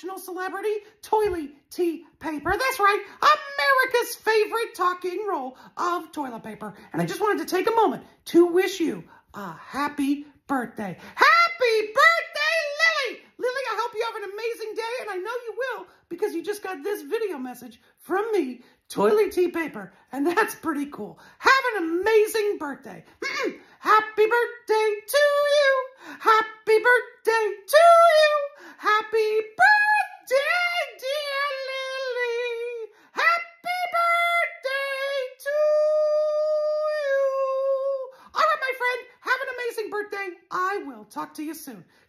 international celebrity, Toiley T. Paper. That's right, America's favorite talking roll of toilet paper. And I just wanted to take a moment to wish you a happy birthday. Happy birthday, Lilly! Lilly, I hope you have an amazing day, and I know you will, because you just got this video message from me, Toiley T. Paper, and that's pretty cool. Have an amazing birthday. Happy birthday to you. Happy birthday to you. Happy birthday, dear Lilly. Happy birthday to you. All right, my friend, have an amazing birthday. I will talk to you soon.